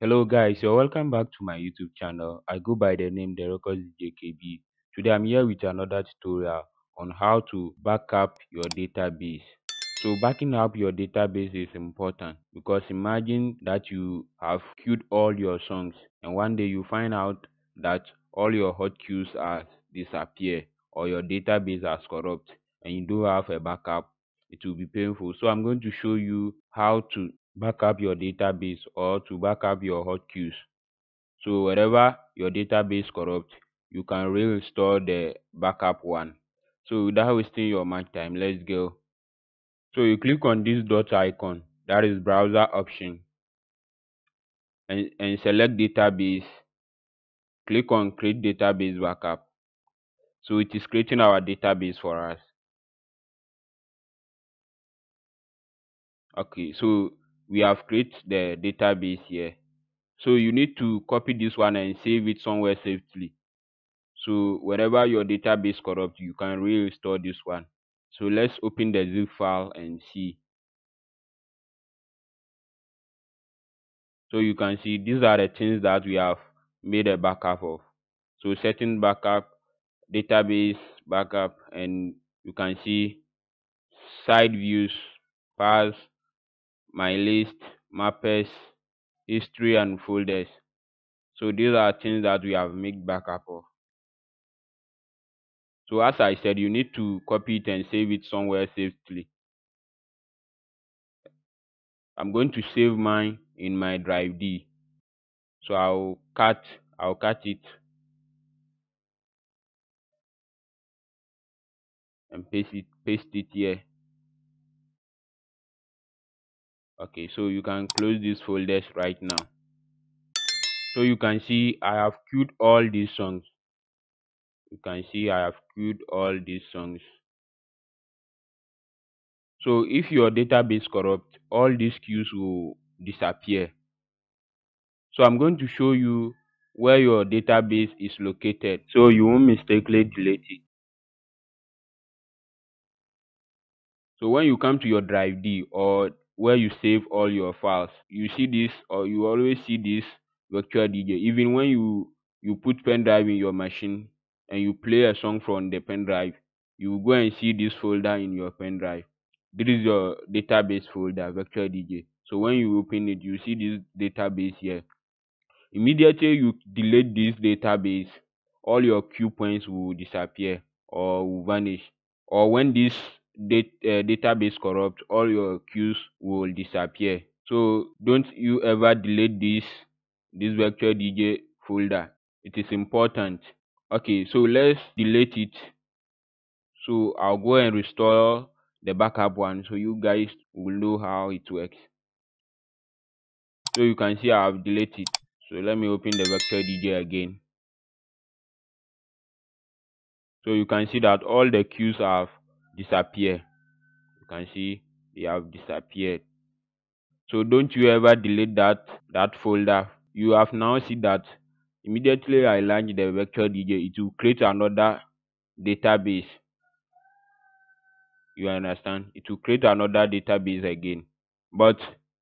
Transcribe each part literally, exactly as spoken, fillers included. Hello guys, you're welcome back to my YouTube channel. I go by the name The Hotcues D J K B. Today I'm here with another tutorial on how to backup your database. So backing up your database is important because imagine that you have queued all your songs and one day you find out that all your hotcues are disappear or your database is corrupt and you don't have a backup. It will be painful. So I'm going to show you how to back up your database or to back up your hotcues. So wherever your database corrupt, you can reinstall the backup one. So without wasting your much time, let's go. So you click on this dot icon, that is browser option, and, and select database. Click on create database backup. So it is creating our database for us. Okay, so we have created the database here. So you need to copy this one and save it somewhere safely. So wherever your database corrupt, you can restore this one. So let's open the zip file and see. So you can see these are the things that we have made a backup of. So setting backup, database backup, and you can see side views, files, my list, mappers, history, and folders. So these are things that we have made backup of. So as I said, you need to copy it and save it somewhere safely. I'm going to save mine in my drive D. So I'll cut, I'll cut it and paste it, paste it here. Okay, so you can close these folders right now. So you can see I have queued all these songs. You can see I have queued all these songs. So if your database corrupt, all these queues will disappear. So I'm going to show you where your database is located, so you won't mistakenly delete it. So when you come to your drive D or where you save all your files, you see this, or you always see this virtual D J. Even when you you put pen drive in your machine and you play a song from the pen drive, you go and see this folder in your pen drive. This is your database folder, virtual D J. So when you open it, you see this database here. Immediately you delete this database, all your cue points will disappear or will vanish. Or when this Dat, uh, database corrupt, all your queues will disappear. So don't you ever delete this this virtual D J folder. It is important. Okay, so let's delete it. So I'll go and restore the backup one so you guys will know how it works. So you can see I've deleted. So let me open the virtual D J again. So you can see that all the queues have disappear. You can see they have disappeared. So don't you ever delete that that folder. You have now seen that immediately I launch the virtual D J, it will create another database. You understand? It will create another database again. But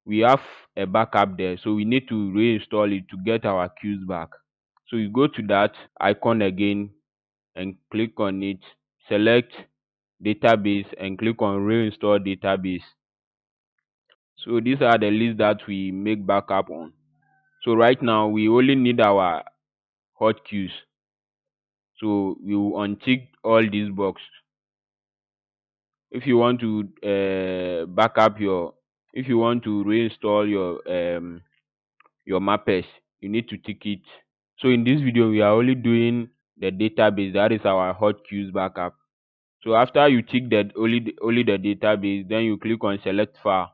we have a backup there, so we need to reinstall it to get our queues back. So you go to that icon again and click on it. Select database and click on reinstall database. So these are the lists that we make backup on. So right now we only need our hotcues. So we will untick all these boxes. If you want to uh, back up your, if you want to reinstall your um, your mappers, you need to tick it. So in this video we are only doing the database, that is our hotcues backup. So after you tick that only the, only the database, then you click on select file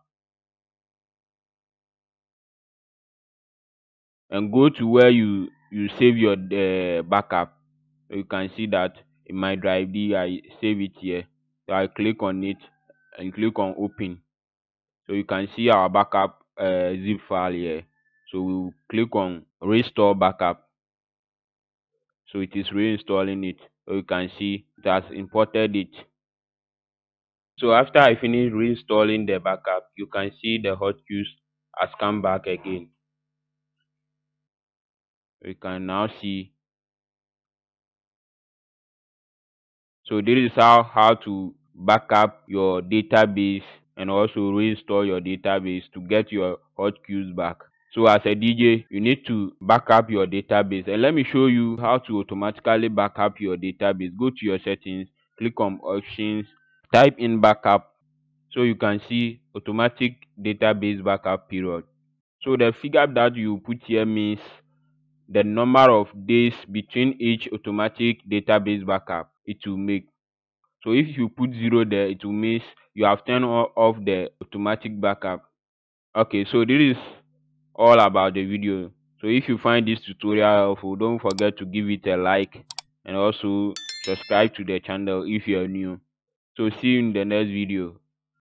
and go to where you you save your uh, backup. So you can see that in my drive D I save it here. So I click on it and click on open. So you can see our backup uh, zip file here. So we will click on restore backup. So it is reinstalling it. So you can see it has imported it. So after I finish reinstalling the backup, you can see the hotcues has come back again. we can now see. So this is how how to back up your database and also reinstall your database to get your Hotcues back. So as a D J, you need to back up your database, and let me show you how to automatically back up your database. Go to your settings, click on options, type in backup, so you can see automatic database backup period. So the figure that you put here means the number of days between each automatic database backup it will make. So if you put zero there, it will miss. You have turned off the automatic backup. Okay, so this is all about the video. So if you find this tutorial helpful, don't forget to give it a like and also subscribe to the channel if you are new. So see you in the next video.